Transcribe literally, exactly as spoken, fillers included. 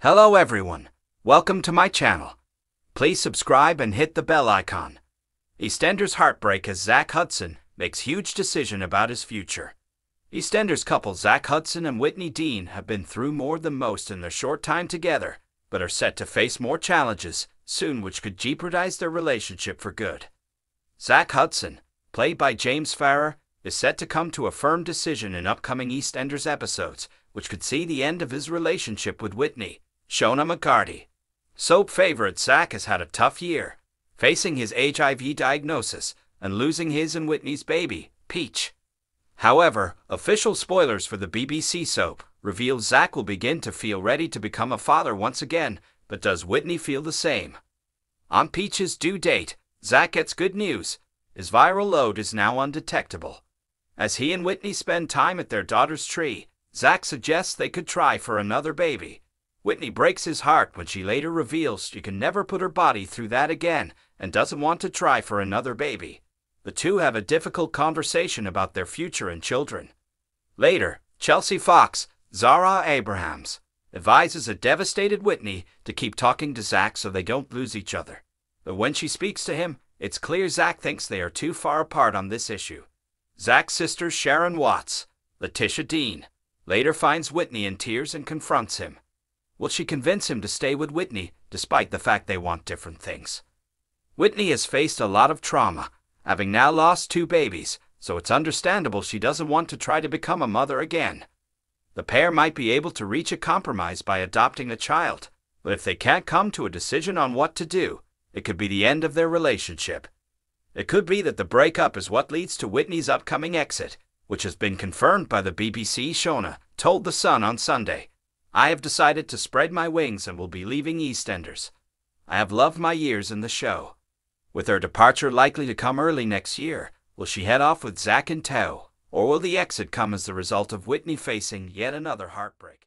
Hello everyone, welcome to my channel. Please subscribe and hit the bell icon. EastEnders heartbreak as Zack Hudson makes huge decision about his future. EastEnders couple Zack Hudson and Whitney Dean have been through more than most in their short time together, but are set to face more challenges soon which could jeopardize their relationship for good. Zack Hudson, played by James Farrer, is set to come to a firm decision in upcoming EastEnders episodes, which could see the end of his relationship with Whitney, Shona McCarty. Soap favorite Zack has had a tough year, facing his H I V diagnosis and losing his and Whitney's baby, Peach. However, official spoilers for the B B C soap reveal Zack will begin to feel ready to become a father once again, but does Whitney feel the same? On Peach's due date, Zack gets good news. His viral load is now undetectable. As he and Whitney spend time at their daughter's tree, Zack suggests they could try for another baby. Whitney breaks his heart when she later reveals she can never put her body through that again and doesn't want to try for another baby. The two have a difficult conversation about their future and children. Later, Chelsea Fox, Zara Abrahams, advises a devastated Whitney to keep talking to Zack so they don't lose each other. But when she speaks to him, it's clear Zack thinks they are too far apart on this issue. Zack's sister Sharon Watts, Letitia Dean, later finds Whitney in tears and confronts him. Will she convince him to stay with Whitney, despite the fact they want different things? Whitney has faced a lot of trauma, having now lost two babies, so it's understandable she doesn't want to try to become a mother again. The pair might be able to reach a compromise by adopting a child, but if they can't come to a decision on what to do, it could be the end of their relationship. It could be that the breakup is what leads to Whitney's upcoming exit, which has been confirmed by the B B C. Shona told The Sun on Sunday, "I have decided to spread my wings and will be leaving EastEnders. I have loved my years in the show." With her departure likely to come early next year, will she head off with Zack in tow, or will the exit come as the result of Whitney facing yet another heartbreak?